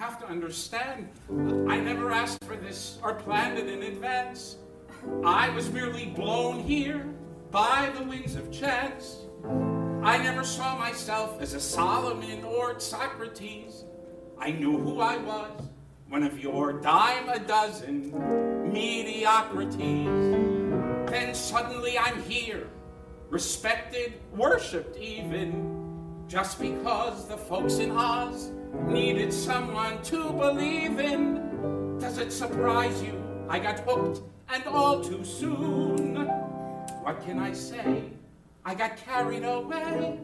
have to understand, I never asked for this or planned it in advance. I was merely blown here by the winds of chance. I never saw myself as a Solomon or Socrates. I knew who I was, one of your dime a dozen mediocrities. Then suddenly I'm here, respected, worshipped even, just because the folks in Oz needed someone to believe in. Does it surprise you? I got hooked, and all too soon. What can I say? I got carried away,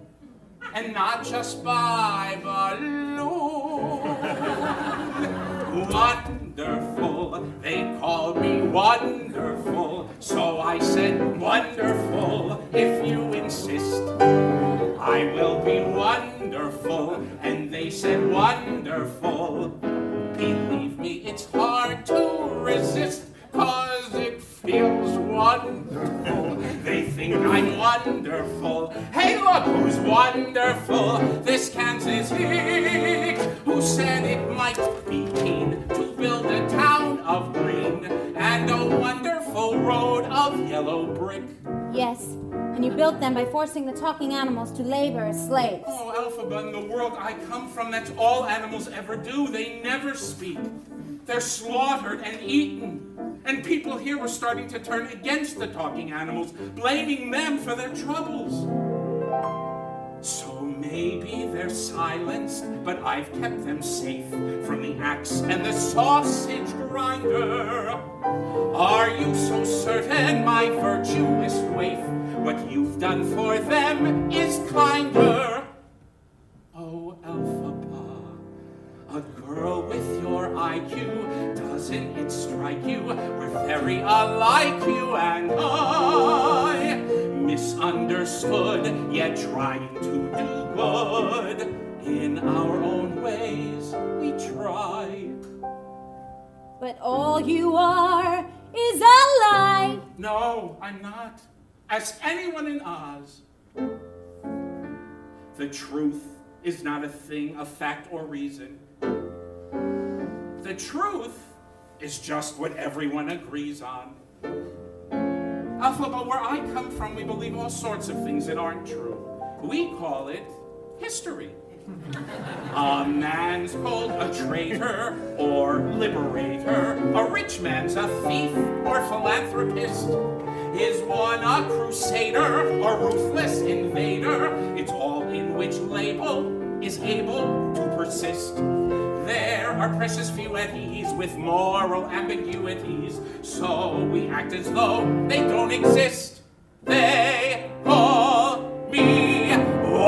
and not just by balloon. Wonderful, they called me wonderful, so I said wonderful, if you insist. I will be wonderful, and they said wonderful. Believe me, it's hard to resist, 'cause it feels wonderful. They think I'm wonderful. Hey, look who's wonderful. This Kansas hick who said it might be keen to build a town of green and a wonderful road of yellow brick. Yes, and you built them by forcing the talking animals to labor as slaves. Oh, Elphaba, in the world I come from, that's all animals ever do. They never speak. They're slaughtered and eaten. And people here were starting to turn against the talking animals, blaming them for their troubles. So maybe they're silenced, but I've kept them safe from the axe and the sausage grinder. Are you so certain, my virtuous waif, what you've done for them is kinder? Oh, Elphaba, a girl with your IQ, doesn't it strike you? We're very alike, you and I. Misunderstood, yet trying to do good. In our own ways, we try. But all you are is a lie. No, I'm not. Ask anyone in Oz. The truth is not a thing of fact or reason. The truth is just what everyone agrees on. Elphaba, where I come from, we believe all sorts of things that aren't true. We call it history. A man's called a traitor or liberator. A rich man's a thief or philanthropist. Is one a crusader or ruthless invader? It's all in which label is able to persist. There are precious few entities with moral ambiguities, so we act as though they don't exist. They call me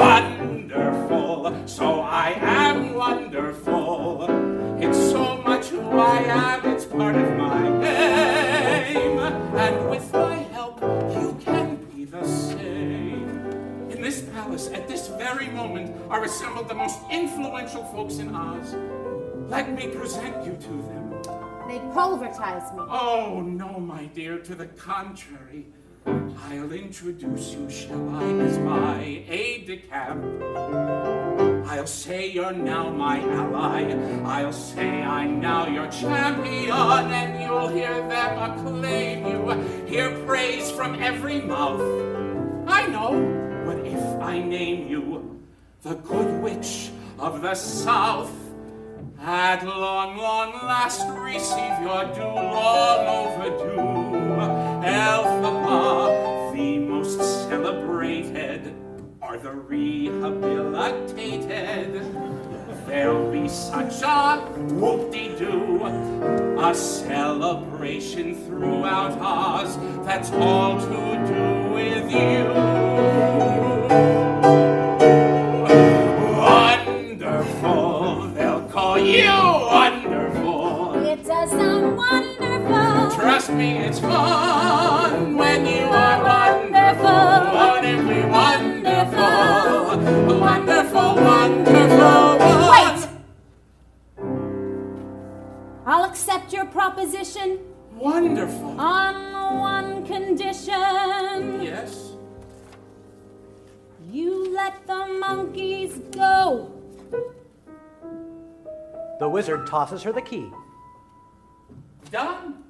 wonderful, so I am wonderful. It's so much who I am, it's part of my name, and with my help you can be the same. In this palace, at this very moment, are assembled the most influential folks in Oz. Let me present you to them. They pulvertize me. Oh, no, my dear. To the contrary. I'll introduce you, shall I, as my aide-de-camp. I'll say you're now my ally. I'll say I'm now your champion. And you'll hear them acclaim you. Hear praise from every mouth. I know. What if I name you the Good Witch of the South? At long, long last, receive your due, long overdue. Elphaba, the most celebrated, are the rehabilitated. There'll be such a whoop-de-doo, a celebration throughout Oz, that's all to do with you. You wonderful. It does sound wonderful. Trust me, it's fun when you are wonderful. Won't it be wonderful? Wonderful, wonderful. Wait! I'll accept your proposition. Wonderful. On one condition. Yes? You let the monkeys go. The wizard tosses her the key. Done!